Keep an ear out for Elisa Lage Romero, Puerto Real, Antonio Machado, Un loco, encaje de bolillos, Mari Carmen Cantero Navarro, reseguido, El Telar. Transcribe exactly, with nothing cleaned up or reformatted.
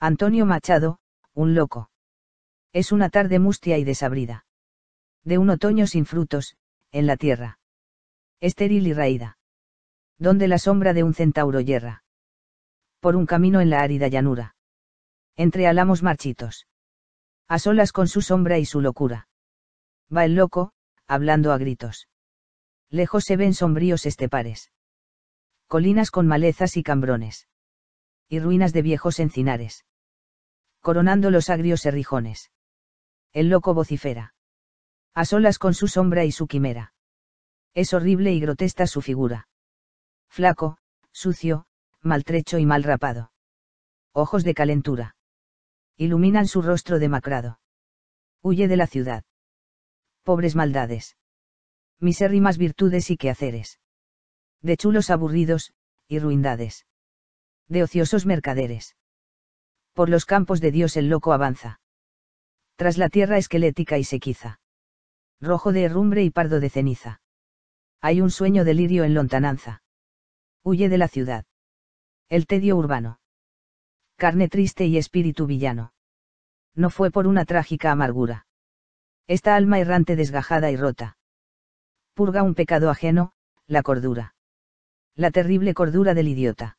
Antonio Machado, Un loco. Es una tarde mustia y desabrida. De un otoño sin frutos, en la tierra. Estéril y raída. Donde la sombra de un centauro yerra. Por un camino en la árida llanura. Entre álamos marchitos. A solas con su sombra y su locura. Va el loco, hablando a gritos. Lejos se ven sombríos estepares. Colinas con malezas y cambrones. Y ruinas de viejos encinares. Coronando los agrios herrijones. El loco vocifera. A solas con su sombra y su quimera. Es horrible y grotesca su figura. Flaco, sucio, maltrecho y mal rapado. Ojos de calentura. Iluminan su rostro demacrado. Huye de la ciudad. Pobres maldades. Misérrimas virtudes y quehaceres. De chulos aburridos, y ruindades. De ociosos mercaderes. Por los campos de Dios el loco avanza. Tras la tierra esquelética y sequiza. Rojo de herrumbre y pardo de ceniza. Hay un sueño de lirio en lontananza. Huye de la ciudad. El tedio urbano. Carne triste y espíritu villano. No fue por una trágica amargura. Esta alma errante desgajada y rota. Purga un pecado ajeno, la cordura. La terrible cordura del idiota.